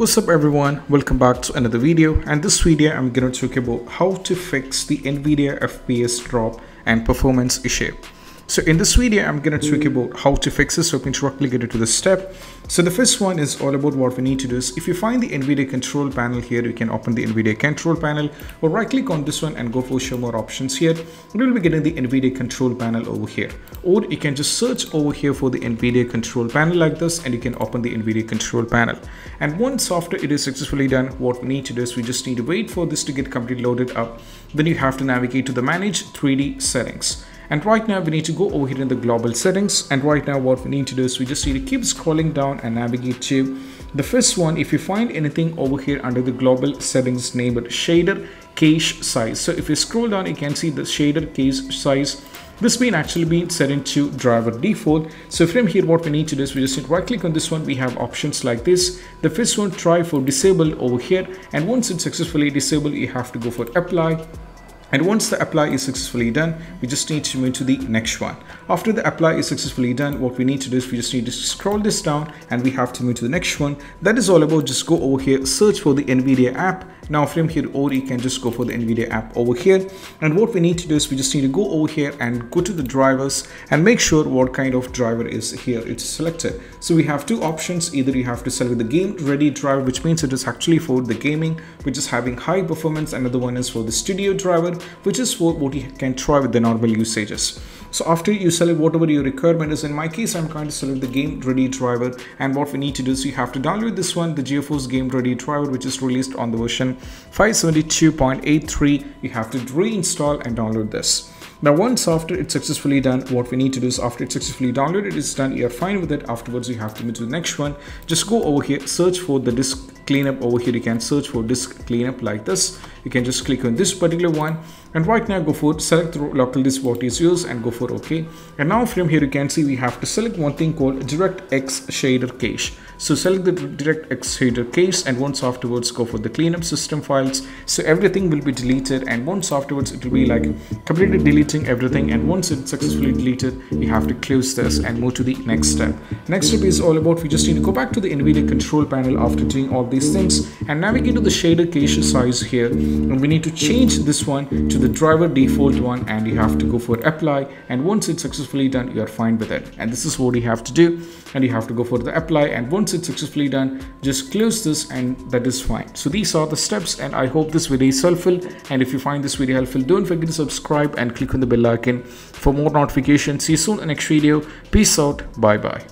What's up everyone, welcome back to another video, and this video I'm gonna talk about how to fix the NVIDIA FPS drop and performance issue. So in this video I'm gonna talk about how to fix this, so we can directly get into this step. So the first one is all about what we need to do is, if you find the NVIDIA control panel here, you can open the NVIDIA control panel or right click on this one and go for show more options here. We will be getting the NVIDIA control panel over here, or you can just search over here for the NVIDIA control panel like this and you can open the NVIDIA control panel. And once after it is successfully done, what we need to do is we just need to wait for this to get completely loaded up. Then you have to navigate to the manage 3D settings. And right now we need to go over here in the global settings, and right now what we need to do is we just need to keep scrolling down and navigate to the first one. If you find anything over here under the global settings, name it shader cache size. So if you scroll down, you can see the shader cache size. This being actually been set into driver default. So from here what we need to do is we just need to right click on this one. We have options like this. The first one, try for disable over here, and once it's successfully disabled, you have to go for apply. And once the apply is successfully done, we just need to move to the next one. After the apply is successfully done, what we need to do is we just need to scroll this down and we have to move to the next one. That is all about just go over here, search for the NVIDIA app. Now from here, or you can just go for the NVIDIA app over here. And what we need to do is we just need to go over here and go to the drivers and make sure what kind of driver is here. It's selected. So we have two options. Either you have to select the game ready driver, which means it is actually for the gaming, which is having high performance. Another one is for the studio driver, which is for what you can try with the normal usages. So after you select whatever your requirement is, in my case I'm going to select the game ready driver, and what we need to do is you have to download this one, the GeForce game ready driver, which is released on the version 572.83. You have to reinstall and download this. Now once after it's successfully done, what we need to do is after it's successfully downloaded, it is done, you're fine with it. Afterwards you have to move to the next one. Just go over here, search for the disk cleanup over here. You can search for disk cleanup like this. You can just click on this particular one, and right now go for select the local disk what is used and go for OK. And now from here you can see we have to select one thing called DirectX shader cache. So select the DirectX shader cache, and once afterwards go for the cleanup system files. So everything will be deleted, and once afterwards it will be like completely deleting everything, and once it's successfully deleted, you have to close this and move to the next step. Next step is all about we just need to go back to the NVIDIA control panel after doing all these things and navigate to the shader cache size here, and we need to change this one to the driver default one, and you have to go for apply, and once it's successfully done, you are fine with it. And this is what you have to do, and you have to go for the apply, and once it's successfully done, just close this, and that is fine. So these are the steps, and I hope this video is helpful, and if you find this video helpful, don't forget to subscribe and click on the bell icon for more notifications. See you soon in the next video. Peace out. Bye bye.